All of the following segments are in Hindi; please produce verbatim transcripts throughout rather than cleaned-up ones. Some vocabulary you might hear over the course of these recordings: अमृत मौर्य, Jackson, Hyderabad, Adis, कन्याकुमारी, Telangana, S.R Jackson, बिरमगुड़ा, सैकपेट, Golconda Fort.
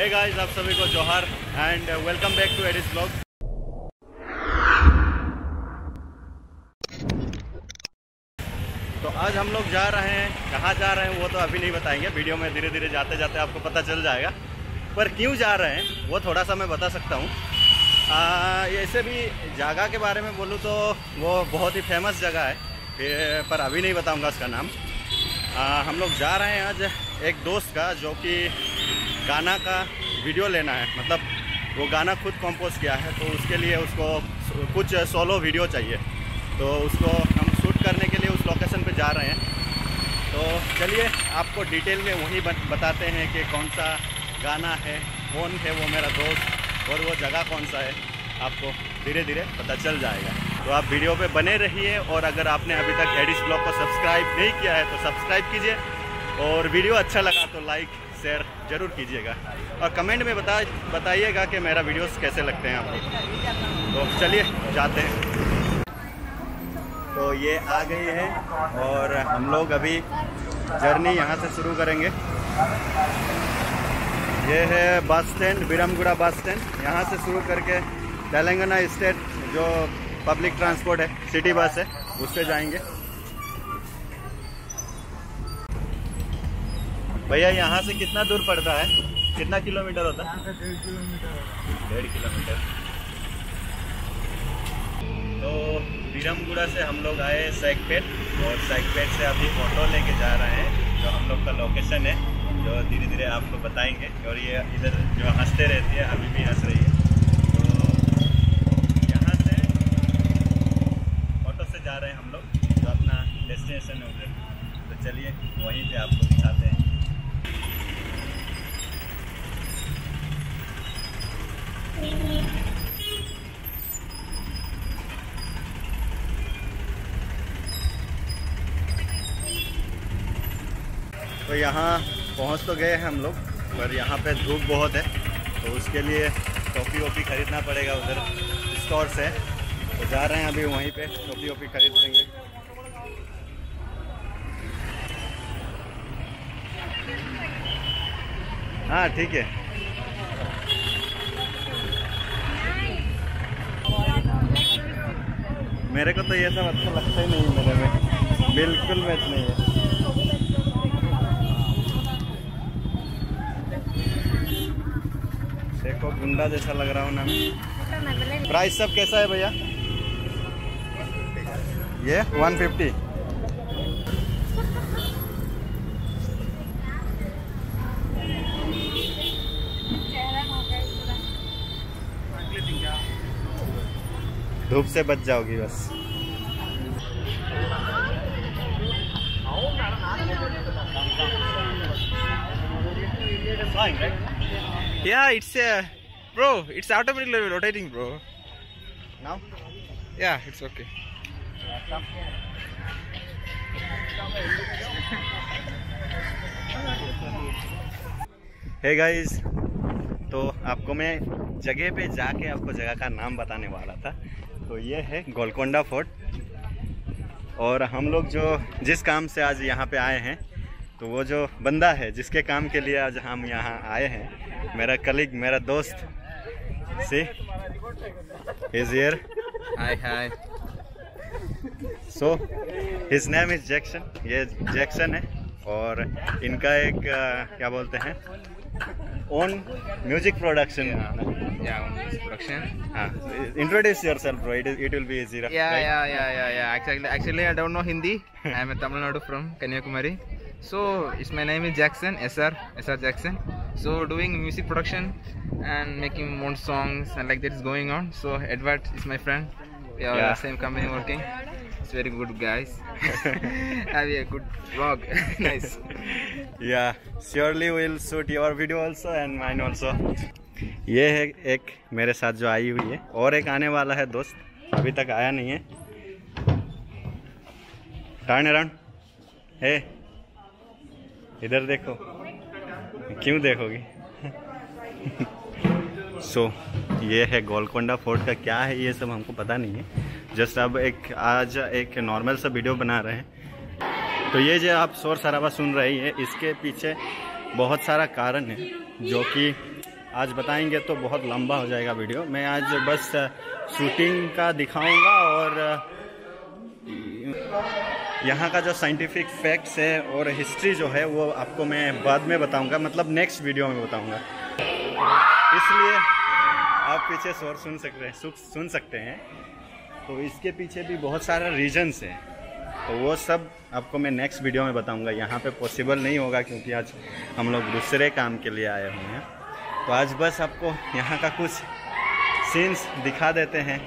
हे गाइस, आप सभी को जोहार and welcome back to Aedes blog. तो आज हम लोग जा रहे हैं, कहाँ जा रहे हैं वो तो अभी नहीं बताएंगे, वीडियो में धीरे धीरे जाते जाते आपको पता चल जाएगा। पर क्यों जा रहे हैं वो थोड़ा सा मैं बता सकता हूँ। ऐसे भी जगह के बारे में बोलूँ तो वो बहुत ही फेमस जगह है, पर अभी नहीं बताऊँगा उसका नाम। आ, हम लोग जा रहे हैं आज एक दोस्त का, जो कि गाना का वीडियो लेना है, मतलब वो गाना खुद कंपोज किया है, तो उसके लिए उसको कुछ सोलो वीडियो चाहिए, तो उसको हम शूट करने के लिए उस लोकेशन पे जा रहे हैं। तो चलिए आपको डिटेल में वही बताते हैं कि कौन सा गाना है, कौन है वो मेरा दोस्त और वो जगह कौन सा है, आपको धीरे धीरे पता चल जाएगा। तो आप वीडियो पे बने रहिए, और अगर आपने अभी तक एडिस ब्लॉग को सब्सक्राइब नहीं किया है तो सब्सक्राइब कीजिए, और वीडियो अच्छा लगा तो लाइक शेयर ज़रूर कीजिएगा, और कमेंट में बता बताइएगा कि मेरा वीडियोस कैसे लगते हैं आपको। तो चलिए जाते हैं। तो ये आ गई है और हम लोग अभी जर्नी यहाँ से शुरू करेंगे। ये है बस स्टैंड, बिरमगुड़ा बस स्टैंड, यहाँ से शुरू करके तेलंगाना स्टेट जो पब्लिक ट्रांसपोर्ट है, सिटी बस है, उससे जाएंगे। भैया यहाँ से कितना दूर पड़ता है, कितना किलोमीटर होता है? डेढ़ किलोमीटर। तो बिरमगुड़ा से हम लोग आए सैकपेट, और सैकपेट से अभी ऑटो लेके जा रहे हैं, जो हम लोग का लोकेशन है, जो धीरे धीरे आपको बताएंगे। और ये इधर जो हंसते रहती है, अभी भी हंस रही है। जा रहे हैं हम लोग, जो अपना डेस्टिनेशन है उधर, तो चलिए वहीं पे आपको दिखाते हैं। तो यहाँ पहुँच तो गए हैं हम लोग, पर यहाँ पे धूप बहुत है, तो उसके लिए टोपी वोपी खरीदना पड़ेगा उधर स्टोर से। तो जा रहे हैं अभी वहीं पे, टोपी ओपी खरीद लेंगे। हाँ ठीक है। मेरे को तो ये सब अच्छा लगता ही नहीं है, मेरे में बिल्कुल मैच नहीं है। देखो गुंडा जैसा लग रहा हूँ ना मैं। प्राइस सब कैसा है भैया? ये एक सौ पचास। धूप से बच जाओगी बस। Yeah, it's uh, bro. It's automatically rotating, bro. Now? Yeah, it's okay. Hey guys, तो आपको मैं जगह पे जाके आपको जगह का नाम बताने वाला था। तो ये है गोलकोंडा फोर्ट, और हम लोग जो जिस काम से आज यहाँ पे आए हैं, तो वो जो बंदा है जिसके काम के लिए आज हम यहाँ आए हैं, मेरा कलीग, मेरा दोस्त, she is here. Hi hi. So his name is Jackson, ये जैक्सन है, और इनका एक uh, क्या बोलते हैं, ओन म्यूजिक प्रोडक्शन। हाँ, introduce yourself bro, it will be easy. Yeah yeah yeah yeah yeah actually actually I don't know Hindi, I am Tamil Nadu from कन्याकुमारी। So it's my name is Jackson, SR SR Jackson. So doing music production and making own songs and like that is going on. So Edward is my friend, we are yeah. same company working. Very good guys. Have a good vlog. Nice. Yeah, surely we'll shoot your video also and mine also. ये है एक मेरे साथ जो आई हुई है, और एक आने वाला है दोस्त, अभी तक आया नहीं है। टर्न अराउंड, हे इधर देखो। क्यों देखोगी? सो so, ये है गोलकोंडा फोर्ट का, क्या है ये सब हमको पता नहीं है, जस्ट अब एक आज एक नॉर्मल सा वीडियो बना रहे हैं। तो ये जो आप शोर शराबा सुन रही है, इसके पीछे बहुत सारा कारण है, जो कि आज बताएंगे तो बहुत लंबा हो जाएगा वीडियो। मैं आज बस शूटिंग का दिखाऊंगा और यहाँ का जो साइंटिफिक फैक्ट्स है और हिस्ट्री जो है वो आपको मैं बाद में बताऊंगा, मतलब नेक्स्ट वीडियो में बताऊंगा। इसलिए आप पीछे शोर सुन सकते हैं सुन सकते हैं तो इसके पीछे भी बहुत सारा रीजन्स है, तो वो सब आपको मैं नेक्स्ट वीडियो में बताऊंगा। यहाँ पे पॉसिबल नहीं होगा क्योंकि आज हम लोग दूसरे काम के लिए आए हुए हैं। तो आज बस आपको यहाँ का कुछ सीन्स दिखा देते हैं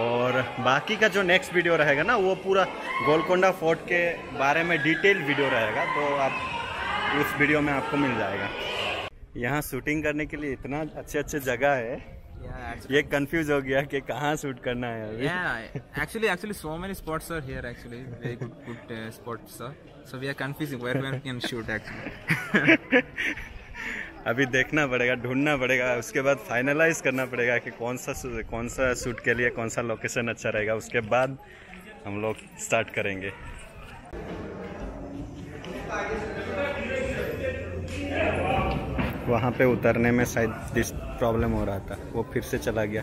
और बाकी का जो नेक्स्ट वीडियो रहेगा ना वो पूरा गोलकोंडा फोर्ट के बारे में डिटेल वीडियो रहेगा, तो आप उस वीडियो में आपको मिल जाएगा। यहाँ शूटिंग करने के लिए इतना अच्छे अच्छे जगह है, ये कंफ्यूज हो गया कि कहाँ शूट करना है अभी। Yeah, actually, actually, so many spots are here. Actually, very good, good uh, spots are. So we are confusing where we can shoot actually. अभी देखना पड़ेगा, ढूंढना पड़ेगा, उसके बाद फाइनलाइज करना पड़ेगा कि कौन सा कौन सा शूट के लिए कौन सा लोकेशन अच्छा रहेगा। उसके बाद हम लोग स्टार्ट करेंगे। वहाँ पे उतरने में शायद प्रॉब्लम हो रहा था, वो फिर से चला गया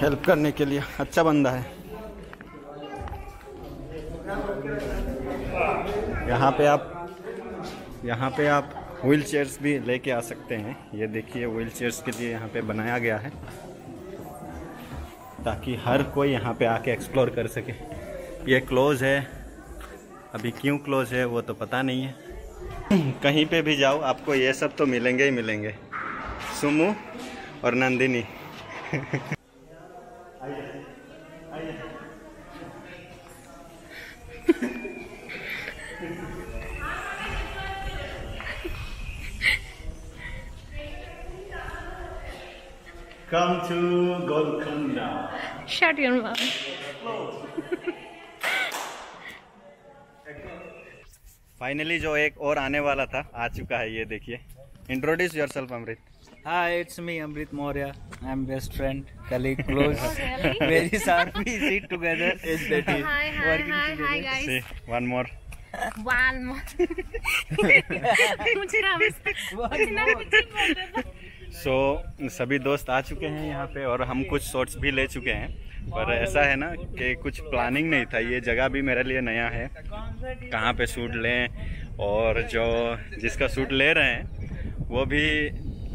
हेल्प करने के लिए। अच्छा बंदा है। यहाँ पे आप यहाँ पे आप व्हील चेयर्स भी लेके आ सकते हैं। ये देखिए व्हील चेयर्स के लिए यहाँ पे बनाया गया है ताकि हर कोई यहाँ पे आके एक्सप्लोर कर सके। ये क्लोज है, अभी क्यों क्लोज है वो तो पता नहीं है। कहीं पे भी जाओ आपको ये सब तो मिलेंगे ही मिलेंगे, सुमु और नंदिनी। आइए आइए। Come to Golconda. Shut your mouth. Finally जो एक और आने वाला था आ चुका है। ये देखिए, introduce yourself Amrit. Hi, it's me अमृत मौर्य। I am best friend, colleague, close, very sir, we sit together is that is working together. One more one more मुझे राम। सो सभी दोस्त आ चुके हैं यहाँ पे और हम कुछ शॉट्स भी ले चुके हैं, पर ऐसा है ना कि कुछ प्लानिंग नहीं था। ये जगह भी मेरे लिए नया है, कहाँ पे शूट लें, और जो जिसका शूट ले रहे हैं वो भी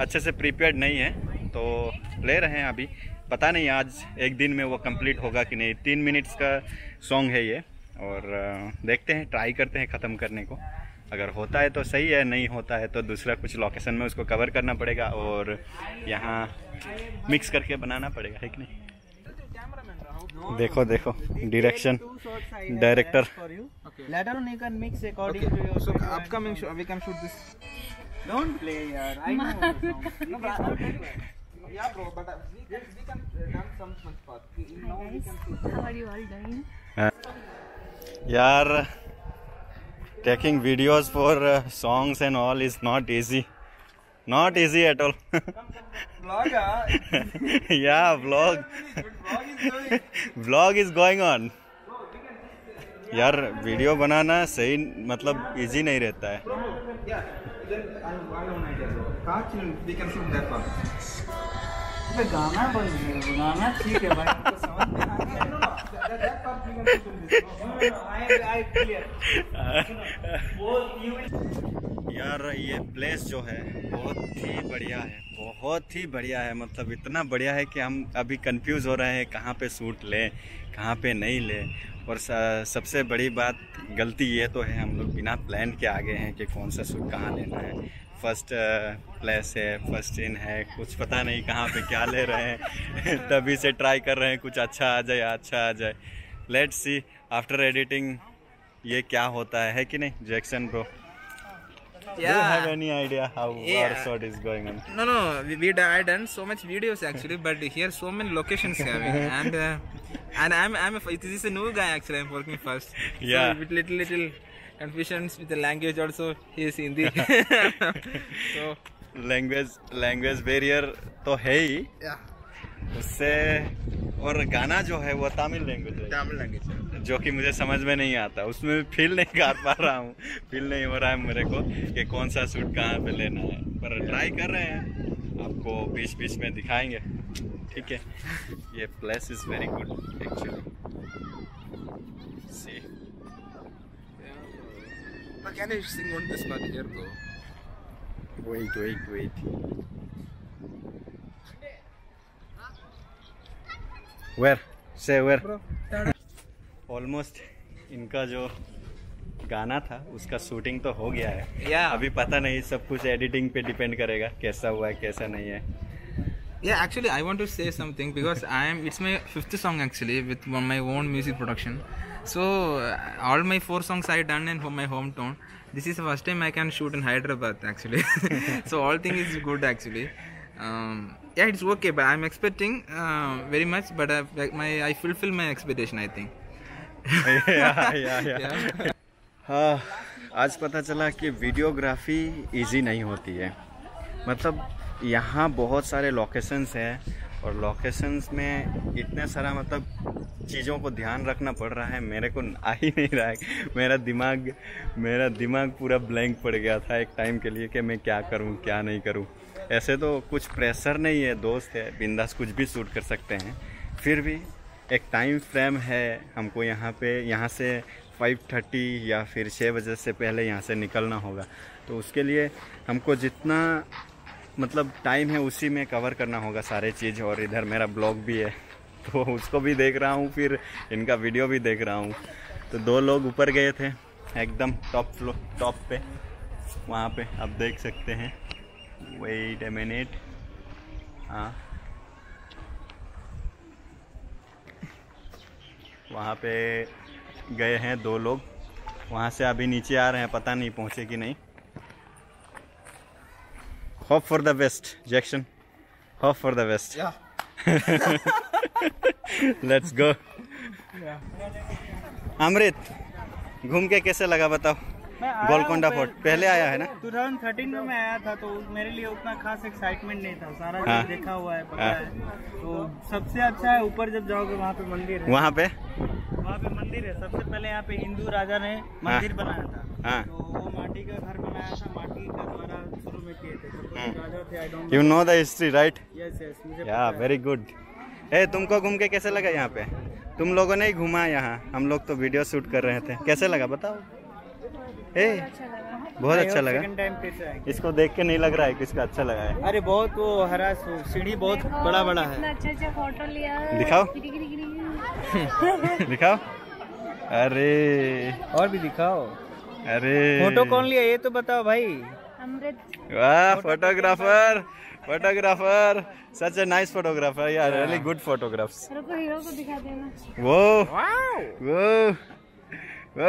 अच्छे से प्रिपेयर्ड नहीं है, तो ले रहे हैं अभी। पता नहीं आज एक दिन में वो कंप्लीट होगा कि नहीं। तीन मिनट्स का सॉन्ग है ये, और देखते हैं, ट्राई करते हैं ख़त्म करने को। अगर होता है तो सही है, नहीं होता है तो दूसरा कुछ लोकेशन में उसको कवर करना पड़ेगा और यहाँ मिक्स करके बनाना पड़ेगा, है कि नहीं। देखो देखो डायरेक्शन, डायरेक्टर। लेटर नहीं कर mix according to your. So upcoming show we can shoot this. Don't play यार, I know yeah bro, but we can done some some part. Now we can shoot. How are you all doing यार? Taking videos for songs and all is not easy, not easy at all. Vlog yeah, vlog vlog is going on. यार वीडियो बनाना सही मतलब इजी नहीं रहता है। गाना गाना ठीक है भाई। यार ये प्लेस जो है बहुत ही बढ़िया है, बहुत ही बढ़िया है, मतलब इतना बढ़िया है कि हम अभी कंफ्यूज हो रहे हैं कहाँ पे शूट लें कहाँ पे नहीं लें। और सबसे बड़ी बात गलती ये तो है हम लोग बिना प्लान के आगे हैं कि कौन सा शूट कहाँ लेना है। फर्स्ट प्लेस है, फर्स्ट इन है, कुछ पता नहीं कहाँ पे क्या ले रहे हैं। तभी से ट्राई कर रहे हैं कुछ अच्छा आ जाए अच्छा आ जाए। लेट्स सी आफ्टर एडिटिंग ये क्या होता है, है कि नहीं Jackson bro? Yeah. Do you have any idea how yeah. our shot is going on? No, no. We, we I done so much videos actually, but here so many locations having, and uh, and I'm I'm a, this is a new guy actually. I'm working first. Yeah. So with little little confusions with the language also. He is Hindi. So language language barrier तो है ही. Yeah. उससे और गाना जो है वो तमिल लैंग्वेज है, तमिल लैंग्वेज जो कि मुझे समझ में नहीं आता, उसमें फील नहीं कर पा रहा हूँ, फील नहीं हो रहा है मेरे को कि कौन सा सूट कहाँ पे लेना है। पर ट्राई कर रहे हैं, आपको बीच बीच में दिखाएंगे, ठीक है। ये place is very good actually. See but can I sing on this part here bro? Wait wait wait where say where almost इनका जो गाना था उसका शूटिंग तो हो गया है yeah. अभी पता नहीं, सब कुछ एडिटिंग पे डिपेंड करेगा कैसा हुआ है कैसा नहीं है। Yeah actually I want to say something because I am it's my fifth song actually with my own music production. So all my four songs I done in my hometown. This is the first time I can shoot in Hyderabad actually. So all thing is good actually. Um, yeah, it's okay, but I'm expecting uh, very much. But I, like my, I fulfill my expectation I think. yeah, yeah, yeah. yeah. हाँ, आज पता चला कि वीडियोग्राफी इजी नहीं होती है। मतलब यहाँ बहुत सारे लोकेशंस हैं और लोकेशंस में इतने सारा मतलब चीज़ों को ध्यान रखना पड़ रहा है, मेरे को आ ही नहीं रहा है। मेरा दिमाग मेरा दिमाग पूरा ब्लैंक पड़ गया था एक टाइम के लिए कि मैं क्या करूँ क्या नहीं करूँ। ऐसे तो कुछ प्रेशर नहीं है, दोस्त है, बिंदास कुछ भी शूट कर सकते हैं। फिर भी एक टाइम फ्रेम है, हमको यहाँ पे यहाँ से फाइव थर्टी या फिर छः बजे से पहले यहाँ से निकलना होगा। तो उसके लिए हमको जितना मतलब टाइम है उसी में कवर करना होगा सारे चीज़। और इधर मेरा ब्लॉग भी है तो उसको भी देख रहा हूँ, फिर इनका वीडियो भी देख रहा हूँ। तो दो लोग ऊपर गए थे एकदम टॉप फ्लो टॉप पे, वहाँ पे आप देख सकते हैं। वेट अ मिनट, हाँ वहाँ पे गए हैं दो लोग, वहाँ से अभी नीचे आ रहे हैं, पता नहीं पहुँचे कि नहीं। Hope for the best, Jackson. Hope for the best. Yeah. Let's go. Yeah. अमृत, घूम के कैसे लगा बताओ? गोलकोंडा फोर्ट पहले आया है ना? दो हज़ार तेरह में मैं आया था, तो मेरे लिए उतना खास एक्साइटमेंट नहीं था। सारा चीज देखा हुआ है, पता है। तो सबसे अच्छा है ऊपर जब जाओगे वहाँ पे मंदिर है। वहाँ पे? वहाँ पे मंदिर है। सबसे पहले यहाँ पे हिंदू राजा ने मंदिर बनाया था। हाँ। तो वो माटी का घर बनाया था, माटी का द्वारा शुरू में किए थे। तो राजा थे, I don't know. You know the history, right? Yes, yes. मुझे पता है। Yeah, very good. Hey, तुमको घूम के कैसे लगा यहाँ पे? तुम लोगों ने ही घूमा यहाँ, हम लोग तो वीडियो शूट कर रहे थे। कैसे लगा बताओ? ए, बहुत अच्छा लगा, इसको देख के नहीं लग रहा है किसका अच्छा लगा है। अरे बहुत वो हरा सीढ़ी बहुत बड़ा बड़ा है। अच्छा अच्छा फोटो लिया, दिखाओ दिखाओ, अरे और भी दिखाओ। अरे फोटो कौन लिया ये तो बताओ भाई? अमृत। वाह photographer, photographer such a nice photographer यार, रियली गुड फोटोग्राफ्स। रुको हीरो को दिखा देना। वो वो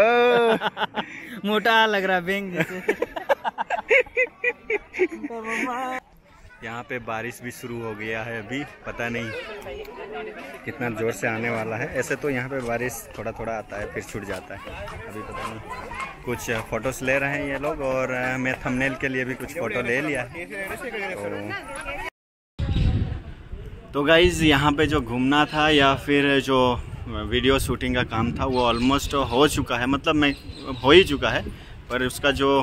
मोटा लग रहा बेंग जैसे। यहाँ पे बारिश भी शुरू हो गया है, अभी पता नहीं कितना जोर से आने वाला है। ऐसे तो यहाँ पे बारिश थोड़ा थोड़ा आता है फिर छूट जाता है, अभी पता नहीं। कुछ फोटोस ले रहे हैं ये लोग और मैं थंबनेल के लिए भी कुछ फोटो ले लिया है। तो, तो गाइज यहाँ पे जो घूमना था या फिर जो वीडियो शूटिंग का काम था वो ऑलमोस्ट हो चुका है, मतलब मैं हो ही चुका है। पर उसका जो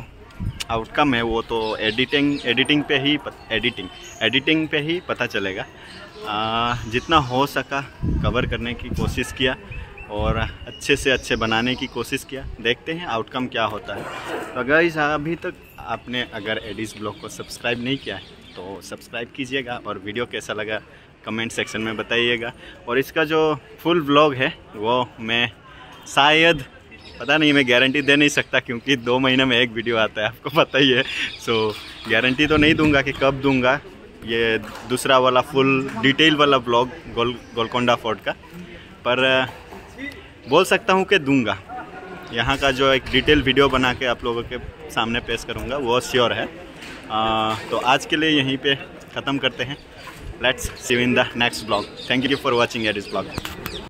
आउटकम है वो तो एडिटिंग एडिटिंग पे ही एडिटिंग एडिटिंग पे ही पता चलेगा। आ, जितना हो सका कवर करने की कोशिश किया और अच्छे से अच्छे बनाने की कोशिश किया, देखते हैं आउटकम क्या होता है। तो गाइस अभी तक आपने अगर एडिस ब्लॉग को सब्सक्राइब नहीं किया है तो सब्सक्राइब कीजिएगा और वीडियो कैसा लगा कमेंट सेक्शन में बताइएगा। और इसका जो फुल व्लॉग है वो मैं शायद पता नहीं, मैं गारंटी दे नहीं सकता क्योंकि दो महीने में एक वीडियो आता है, आपको पता ही है। सो गारंटी तो नहीं दूंगा कि कब दूंगा ये दूसरा वाला फुल डिटेल वाला व्लॉग गोल गोलकोंडा फोर्ट का, पर बोल सकता हूँ कि दूंगा। यहाँ का जो एक डिटेल वीडियो बना के आप लोगों के सामने पेश करूँगा वो श्योर है। आ, तो आज के लिए यहीं पे ख़त्म करते हैं। Let's see you in the next vlog. Thank you for watching Adis vlog.